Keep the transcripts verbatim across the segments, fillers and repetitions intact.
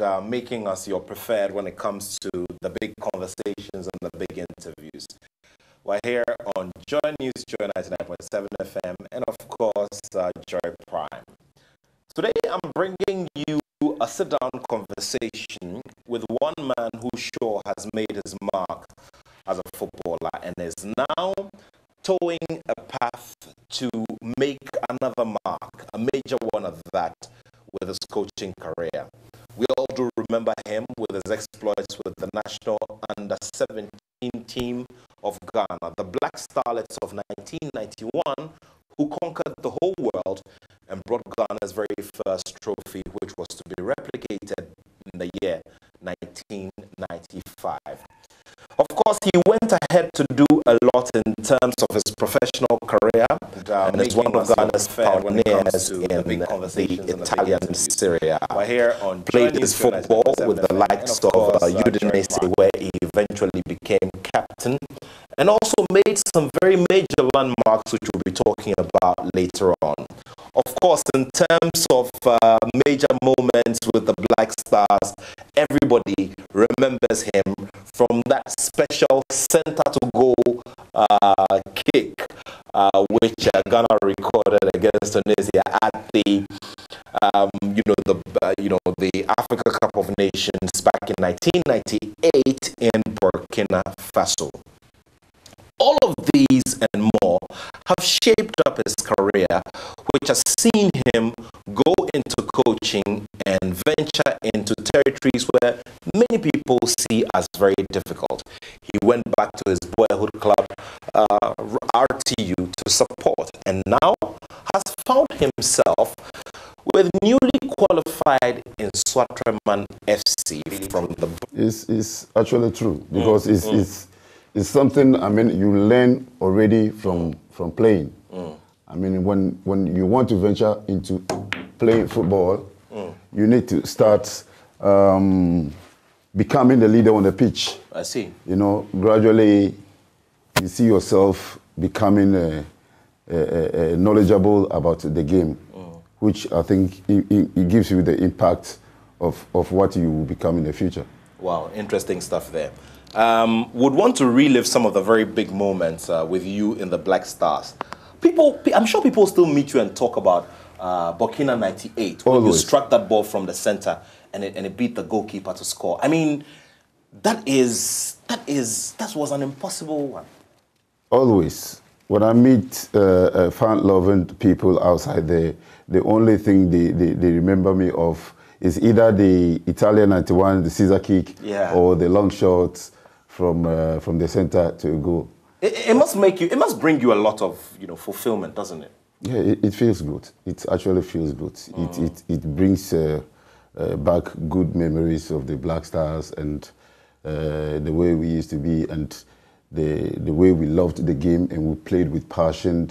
and uh, making us your preferred when it comes to the big conversations and the big interviews. We're here on JoyNews, Joy ninety-nine point seven F M, and of course, uh, Joy Prime. Today, I'm bringing you a sit-down conversation with one man who sure has made his mark as a footballer and is now towing a path to make another mark, a major one of that, with his coaching career. We all do remember him with his exploits with the national under seventeen team of Ghana, the Black Starlets of nineteen ninety-one, who conquered the whole world and brought Ghana's very first trophy, which was to be replicated in the year nineteen ninety-five. Of course, he went ahead to do a lot in terms of his professional career, and, uh, and is one of Ghana's pioneers in the, big conversations the Italian and the big Serie A. We're here on played his football with the likes of course, uh, Udinese, uh, where he eventually became captain, and also made some very major landmarks, which we'll be talking about later on. Of course, in terms of uh, major moments with the Black Stars, everybody remembers him from that special centre-to-goal uh, kick, uh, which uh, Ghana recorded against Tunisia at the, um, you know, the uh, you know, the Africa Cup of Nations back in nineteen ninety-eight in Burkina Faso. All of these and more have shaped up his career, which has seen him go into coaching and venture into territories where many people see as very difficult. He went back to his boyhood club, uh, R T U, to support, and now has found himself with newly qualified Nsoatreman F C from the... It's, it's actually true, because mm, it's... Mm. it's It's something, I mean, you learn already from, from playing. Mm. I mean, when, when you want to venture into playing football, mm. you need to start um, becoming the leader on the pitch. I see. You know, gradually you see yourself becoming uh, uh, uh, knowledgeable about the game, mm. which I think it, it gives you the impact of, of what you will become in the future. Wow, interesting stuff there. Um, would want to relive some of the very big moments uh, with you in the Black Stars. People, I'm sure people still meet you and talk about uh, Burkina ninety-eight, when you struck that ball from the center and it, and it beat the goalkeeper to score. I mean, that is, that is, that was an impossible one. Always. When I meet uh, uh, fan-loving people outside there, the only thing they, they, they remember me of is either the Italian ninety-one, the scissor kick, yeah. or the long shots from uh, from the center to a goal. It, it must make you. It must bring you a lot of you know fulfillment, doesn't it? Yeah, it, it feels good. It actually feels good. Mm. It it it brings uh, uh, back good memories of the Black Stars and uh, the way we used to be and the the way we loved the game and we played with passion.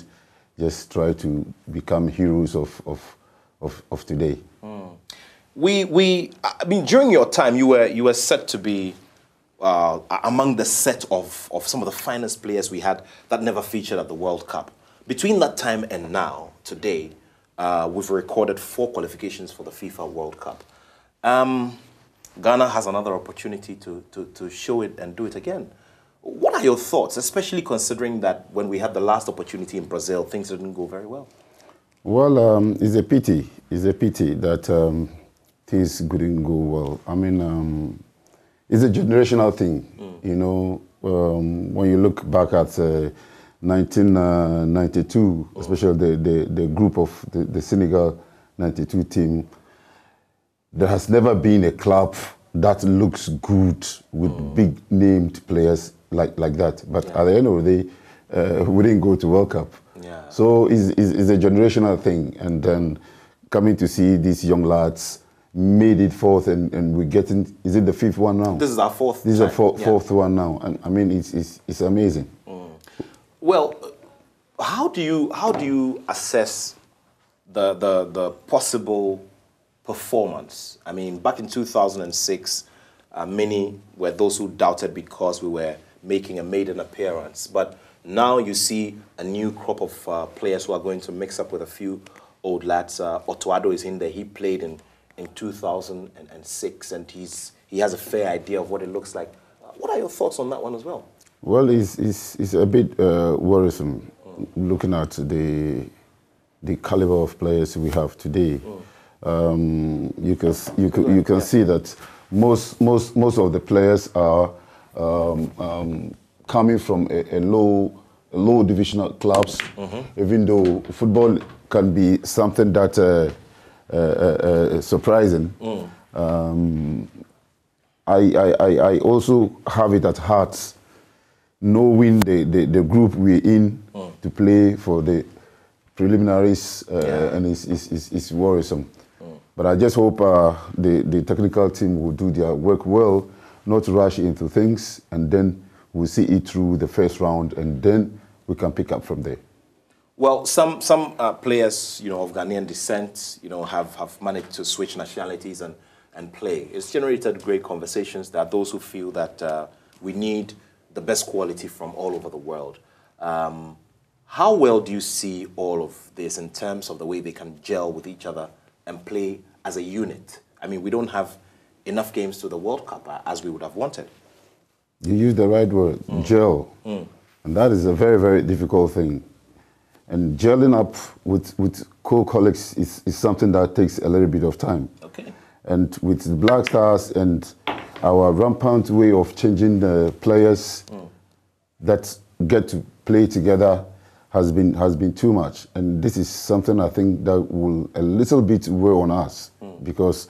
Just try to become heroes of of of, of today. Mm. We, we, I mean, during your time, you were, you were set to be uh, among the set of, of some of the finest players we had that never featured at the World Cup. Between that time and now, today, uh, we've recorded four qualifications for the FIFA World Cup. Um, Ghana has another opportunity to, to, to show it and do it again. What are your thoughts, especially considering that when we had the last opportunity in Brazil, things didn't go very well? Well, um, it's a pity. It's a pity that... Um things couldn't go well. I mean, um, it's a generational thing, mm. you know. Um, when you look back at uh, nineteen ninety-two, oh. especially the, the, the group of the, the Senegal ninety-two team, there has never been a club that looks good with oh. big named players like, like that. But yeah. at the end of the day, uh, we didn't go to World Cup. Yeah. So it's, it's, it's a generational thing. And then coming to see these young lads made it fourth, and, and we're getting, is it the fifth one now? This is our fourth This is our four, yeah. fourth one now, and I mean, it's, it's, it's amazing. Mm. Well, how do you, how do you assess the, the, the possible performance? I mean, back in two thousand six, uh, many were those who doubted because we were making a maiden appearance, but now you see a new crop of uh, players who are going to mix up with a few old lads. Uh, Otoado is in there, he played in in two thousand six, and he's he has a fair idea of what it looks like. What are your thoughts on that one as well? Well, it's, it's, it's a bit uh, worrisome mm. looking at the the caliber of players we have today. Mm. Um, you can you can you can yeah. see that most most most of the players are um, um, coming from a, a low low divisional clubs. Mm-hmm. Even though football can be something that uh, uh, uh, surprising. Mm. Um, I, I, I also have it at heart, knowing the, the, the group we're in mm. to play for the preliminaries, uh, yeah. and it's, it's, it's, it's worrisome. Mm. But I just hope uh, the, the technical team will do their work well, not rush into things, and then we'll see it through the first round, and then we can pick up from there. Well, some, some uh, players, you know, of Ghanaian descent, you know, have, have managed to switch nationalities and and play. It's generated great conversations. There are those who feel that uh, we need the best quality from all over the world. Um, how well do you see all of this in terms of the way they can gel with each other and play as a unit? I mean, we don't have enough games to the World Cup as we would have wanted. You used the right word, mm. gel. Mm. And that is a very, very difficult thing. And gelling up with, with co-colleagues is, is something that takes a little bit of time. Okay. And with the Black Stars and our rampant way of changing the players mm. that get to play together has been has been too much. And this is something I think that will a little bit weigh on us mm. because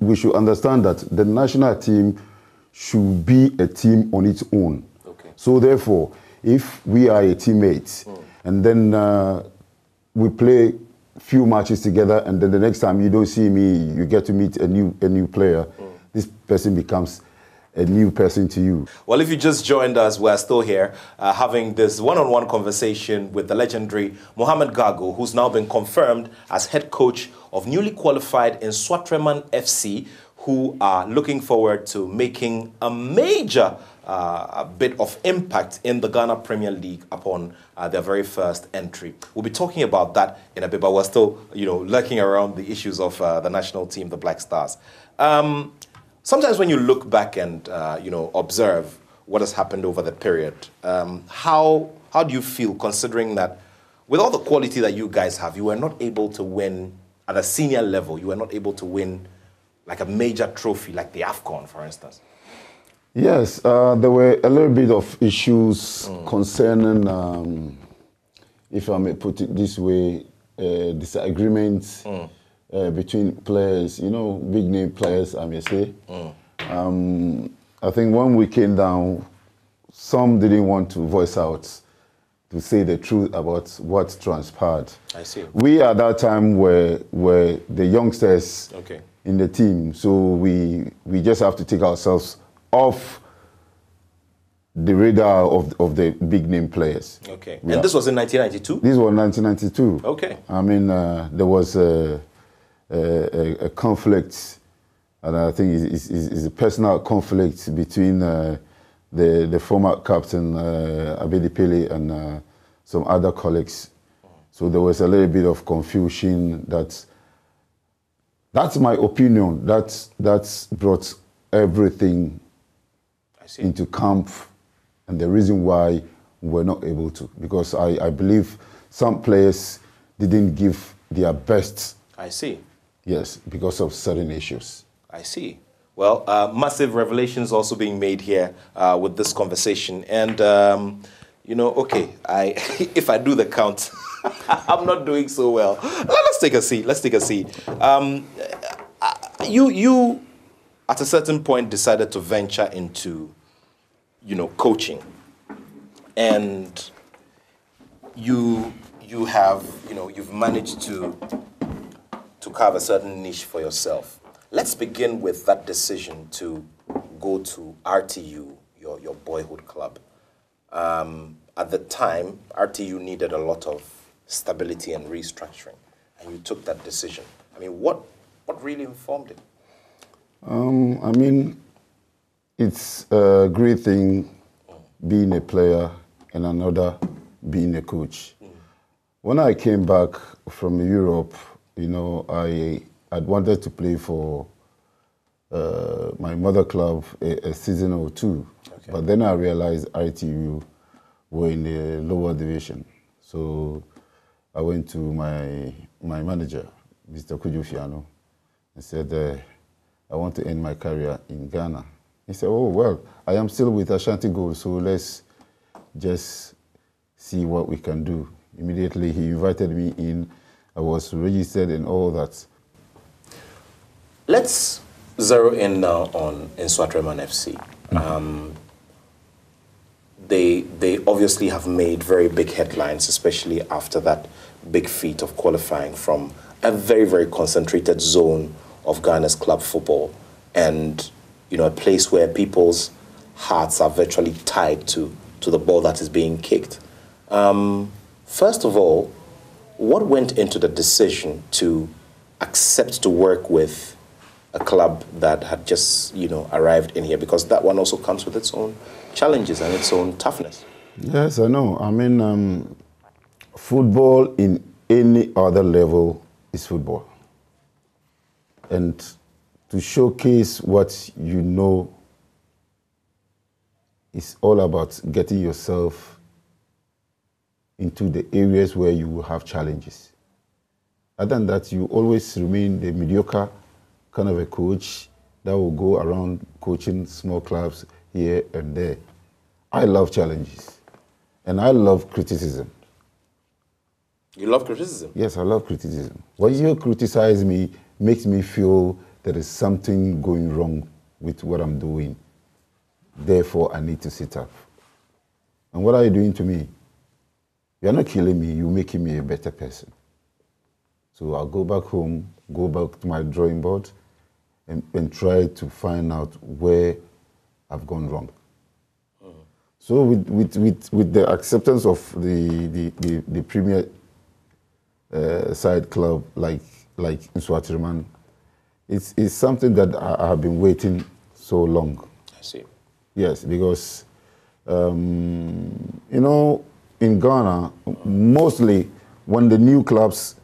we should understand that the national team should be a team on its own. Okay. So therefore, if we are a teammate mm. and then uh, we play few matches together, and then the next time you don't see me, you get to meet a new a new player. Mm. This person becomes a new person to you. Well, if you just joined us, we're still here uh, having this one-on-one conversation with the legendary Mohammed Gargo, who's now been confirmed as head coach of newly qualified Nsoatreman F C, who are looking forward to making a major uh, a bit of impact in the Ghana Premier League upon uh, their very first entry. We'll be talking about that in a bit, but we're still, you know, lurking around the issues of uh, the national team, the Black Stars. Um, sometimes when you look back and, uh, you know, observe what has happened over the period, um, how, how do you feel considering that with all the quality that you guys have, you were not able to win at a senior level, you were not able to win like a major trophy, like the AFCON, for instance? Yes, uh, there were a little bit of issues mm. concerning, um, if I may put it this way, uh, disagreements mm. uh, between players, you know, big-name players, I may say. Mm. Um, I think when we came down, some didn't want to voice out to say the truth about what transpired. I see. We, at that time, were, were the youngsters. Okay. In the team, so we we just have to take ourselves off the radar of of the big name players. Okay, we and are, this was in nineteen ninety-two. This was nineteen ninety-two. Okay, I mean uh, there was a, a, a conflict, and I think it's, it's, it's a personal conflict between uh, the the former captain uh, Abedi Pele and uh, some other colleagues. So there was a little bit of confusion that. That's my opinion. That's, that's brought everything into camp, and the reason why we're not able to. Because I, I believe some players didn't give their best. I see. Yes, because of certain issues. I see. Well, uh, massive revelations also being made here uh, with this conversation. And, um, you know, okay, I, if I do the count... I'm not doing so well. Let's take a seat. Let's take a seat. Um, you, you, at a certain point, decided to venture into, you know, coaching, and you, you have, you know, you've managed to, to carve a certain niche for yourself. Let's begin with that decision to go to R T U, your your boyhood club. Um, at the time, R T U needed a lot of stability and restructuring, and you took that decision. I mean, what what really informed it? Um, I mean, it's a great thing being a player and another being a coach. Mm. When I came back from Europe, you know, I I'd wanted to play for uh, my mother club a, a season or two. Okay. But then I realized R T U were in the lower division. So I went to my, my manager, Mister Kujufiano, and said, uh, I want to end my career in Ghana. He said, oh, well, I am still with Ashanti Gold, so let's just see what we can do. Immediately, he invited me in. I was registered and all that. Let's zero in now on Nsoatreman F C. Mm-hmm. um, they, they obviously have made very big headlines, especially after that big feat of qualifying from a very, very concentrated zone of Ghana's club football, and you know, a place where people's hearts are virtually tied to, to the ball that is being kicked. Um, first of all, what went into the decision to accept to work with a club that had just, you know, arrived in here? Because that one also comes with its own challenges and its own toughness. Yes, I know. I mean, um, football in any other level is football. And to showcase what you know is all about getting yourself into the areas where you will have challenges. Other than that, you always remain the mediocre kind of a coach that will go around coaching small clubs here and there. I love challenges, and I love criticism. You love criticism? Yes, I love criticism. When you criticize me, makes me feel there is something going wrong with what I'm doing. Therefore, I need to sit up. And what are you doing to me? You're not killing me, you're making me a better person. So I'll go back home, go back to my drawing board, and, and try to find out where I've gone wrong. Mm. So with, with, with, with the acceptance of the, the, the, the premier uh, side club, like like Nsoatreman, it's, it's something that I, I have been waiting so long. I see. Yes, because, um, you know, in Ghana, mostly when the new clubs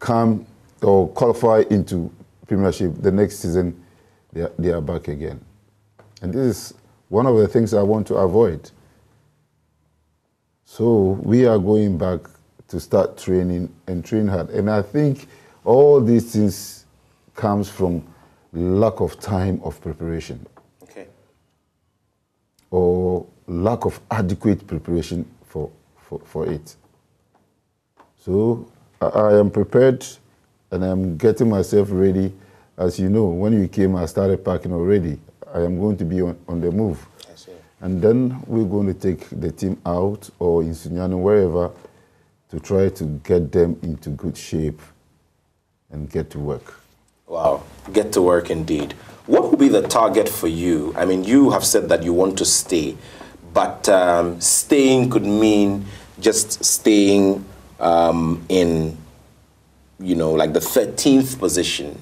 come or qualify into Premiership, the next season they are, they are back again. And this is one of the things I want to avoid. So we are going back to start training and train hard. And I think all these things comes from lack of time of preparation. Okay. Or lack of adequate preparation for, for, for it. So I, I am prepared and I'm getting myself ready. As you know, when you came, I started packing already. I am going to be on, on the move. I see. And then we're going to take the team out or in Sunyani, wherever, to try to get them into good shape and get to work. Wow, get to work indeed. What will be the target for you? I mean, you have said that you want to stay, but um, staying could mean just staying um, in, you know, like the thirteenth position,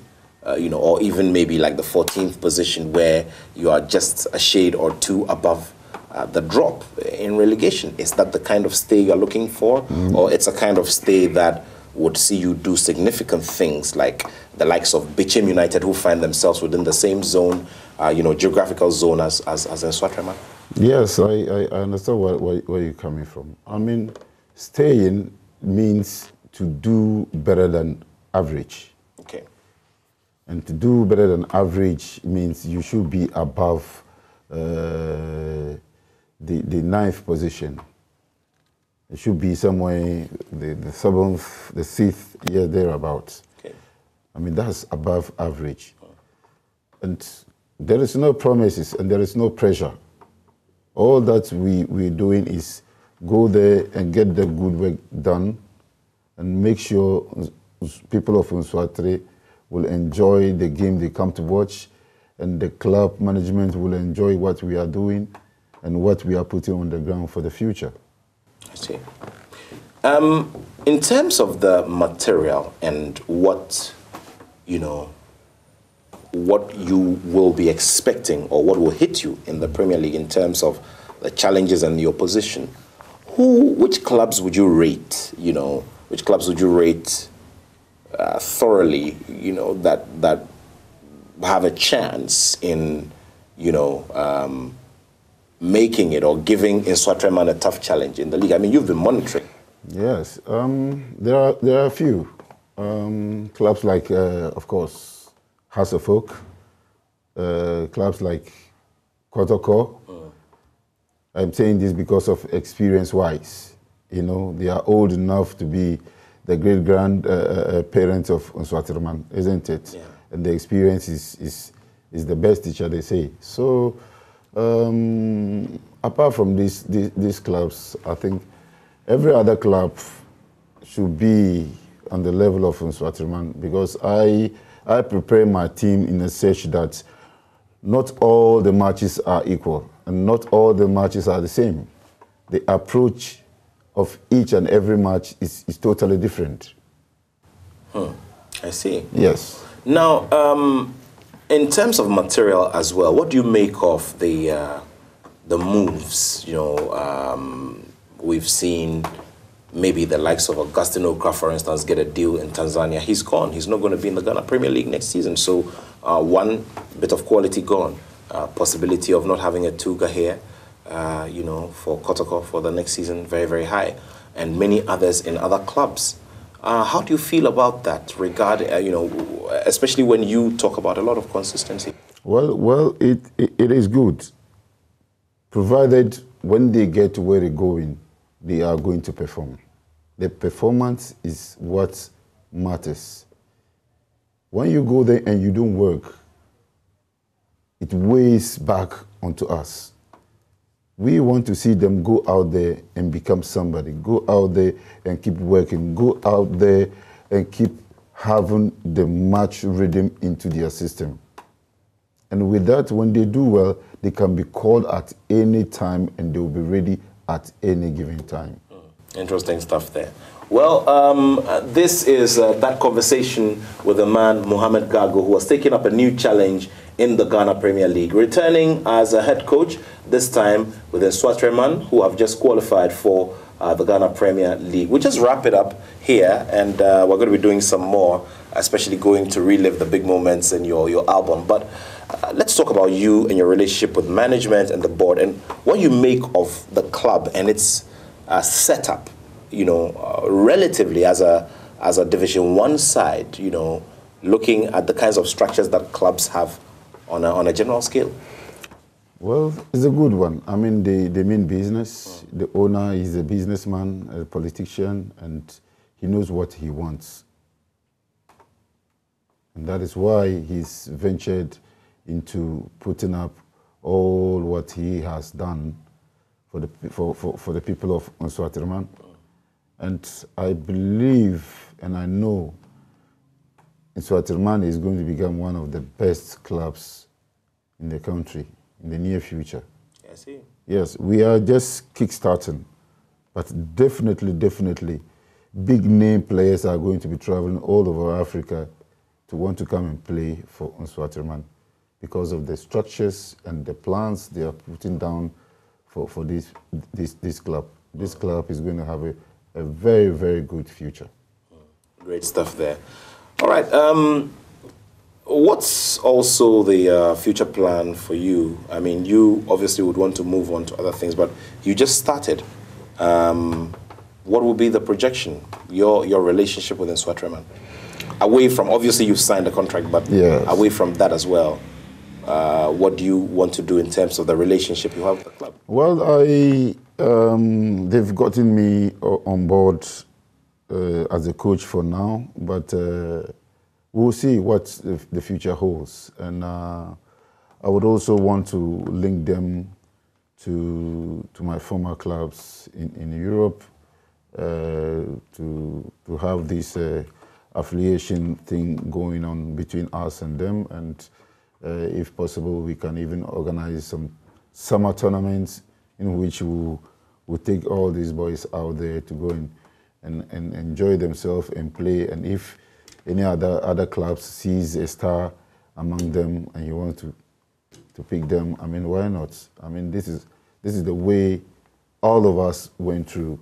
uh, you know, or even maybe like the fourteenth position where you are just a shade or two above Uh, the drop in relegation. Is that the kind of stay you're looking for? Mm. Or it's a kind of stay that would see you do significant things like the likes of Bechem United, who find themselves within the same zone, uh, you know, geographical zone as, as, as Nsoatreman? Yes, I, I understand where, where, where you're coming from. I mean, staying means to do better than average. Okay. And to do better than average means you should be above uh, The, the ninth position. It should be somewhere the, the seventh, the sixth, yeah, thereabouts. Okay. I mean, that's above average. Oh. And there is no promises and there is no pressure. All that we, we're doing is go there and get the good work done and make sure people of Nswatre will enjoy the game they come to watch, and the club management will enjoy what we are doing and what we are putting on the ground for the future. I see. Um, in terms of the material and what, you know, what you will be expecting or what will hit you in the Premier League in terms of the challenges and your position, who, which clubs would you rate, you know, which clubs would you rate uh, thoroughly, you know, that that have a chance in, you know, um, making it or giving Nsoatreman a tough challenge in the league? I mean, you've been monitoring. Yes, um, there are there are a few um, clubs like, uh, of course, Hasaacas, uh, clubs like Kotoko. Mm. I'm saying this because of experience-wise. You know, they are old enough to be the great-grand uh, uh, parents of Nsoatreman, isn't it? Yeah. And the experience is, is, is the best teacher, they say. So, um, apart from these, these, these clubs, I think every other club should be on the level of Nsoatreman, because I, I prepare my team in a search that not all the matches are equal and not all the matches are the same. The approach of each and every match is, is totally different. Hmm. I see. Yes. Now, um, in terms of material as well, what do you make of the uh, the moves? You know, um, we've seen maybe the likes of Augustine Okraku, for instance, get a deal in Tanzania. He's gone. He's not going to be in the Ghana Premier League next season. So, uh, one bit of quality gone. Uh, possibility of not having a Tuga here, uh, you know, for Kotoko for the next season, very, very high. And many others in other clubs. Uh, how do you feel about that? Regard, uh, you know, especially when you talk about a lot of consistency. Well, well, it, it it is good, provided when they get to where they're going, they are going to perform. The performance is what matters. When you go there and you don't work, it weighs back onto us. We want to see them go out there and become somebody. Go out there and keep working. Go out there and keep having the match rhythm into their system. And with that, when they do well, they can be called at any time and they will be ready at any given time. Interesting stuff there. Well, um, this is uh, that conversation with the man, Mohammed Gargo, who was taking up a new challenge in the Ghana Premier League, returning as a head coach, this time with Nsoatreman, who have just qualified for uh, the Ghana Premier League. We'll just wrap it up here, and uh, we're going to be doing some more, especially going to relive the big moments in your, your album. But uh, let's talk about you and your relationship with management and the board, and what you make of the club and its uh, setup, you know, uh, relatively as a, as a Division One side, you know, looking at the kinds of structures that clubs have On a, on a general scale? Well, it's a good one. I mean, they, they mean business. Mm. The owner is a businessman, a politician, and he knows what he wants. And that is why he's ventured into putting up all what he has done for the, for, for, for the people of Nsoatreman. Mm. And I believe and I know Nsoatreman is going to become one of the best clubs in the country in the near future. I see. Yes, we are just kick-starting, but definitely, definitely, big name players are going to be traveling all over Africa to want to come and play for Nsoatreman because of the structures and the plans they are putting down for, for this, this, this club. This club is going to have a, a very, very good future. Great stuff there. All right. Um, what's also the uh, future plan for you? I mean, you obviously would want to move on to other things, but you just started. Um, what will be the projection, your your relationship with Nsoatreman? Away from, obviously you've signed a contract, but yes, away from that as well, uh, what do you want to do in terms of the relationship you have with the club? Well, I um, they've gotten me on board Uh, as a coach for now, but uh, we'll see what the future holds. And uh, I would also want to link them to to my former clubs in, in Europe, uh, to, to have this uh, affiliation thing going on between us and them. And uh, if possible, we can even organize some summer tournaments in which we'll, we'll take all these boys out there to go and And, and enjoy themselves and play. And if any other other clubs sees a star among them and you want to to pick them, I mean, why not? I mean, this is this is the way all of us went through.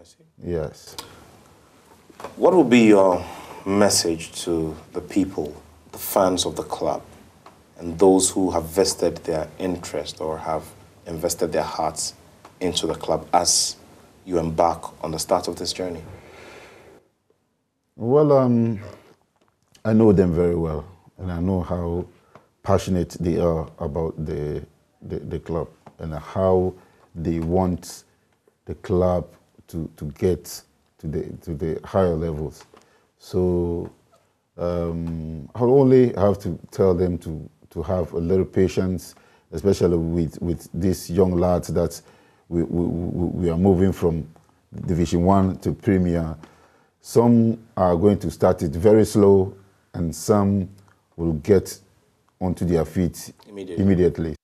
I see. Yes. What would be your message to the people, the fans of the club, and those who have vested their interest or have invested their hearts into the club as you embark on the start of this journey? Well, um, I know them very well, and I know how passionate they are about the, the, the club and how they want the club to, to get to the, to the higher levels. So um, I'll only have to tell them to, to have a little patience, especially with, with these young lads that we, we, we are moving from Division One to Premier. Some are going to start it very slow, and some will get onto their feet immediately. immediately.